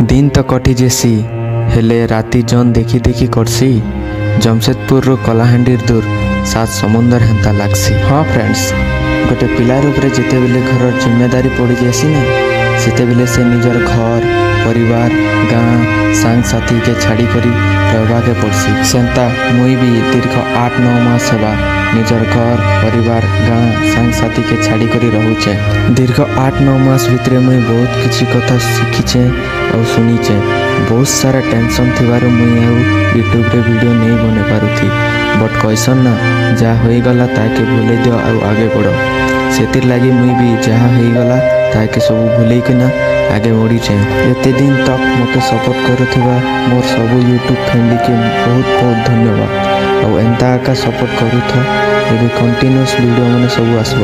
दिन तो कटि जेसी हेले राति जन देखी देखी करसी। जमशेदपुर रो कलाहांडी दूर सात समुंदर हेन्ता लागसी। हाँ फ्रेंड्स, गोटे पिलार उपरे जिते बेले घर जिम्मेदारी पड़ी जेसी ना, सेते बेले से निजर घर परिवार गाँ सांग साथी के छाड़ी करी रहबाके पड़सी। सेंता मुई भी दीर्घ 8-9 मास हेबा निजर घर परिवार गाँ सांग साथी के छाड़ी करी रहुचे। दीर्घ 8-9 मास भितरे मुई बहुत किसी कथा शिखीचे और सुनीचे। बहुत सारा टेंशन थिबारु मुई आउ यूट्यूब रे वीडियो नहीं बने पारुथी, बट कैसन ना जा होई गला ताके भूले दियो और आगे बढ़ो। सेतिर लागी मुई भी जहा होई गला ताके सब भूले किना आगे बढ़ीचे। एते दिन तक मते सपोर्ट करुवा मोर सबू यूट्यूब फैमिली के बहुत बहुत धन्यवाद। और एंता आका सपोर्ट करूथ, एबे कंटिन्यूअस वीडियो मैंने सब आसबो।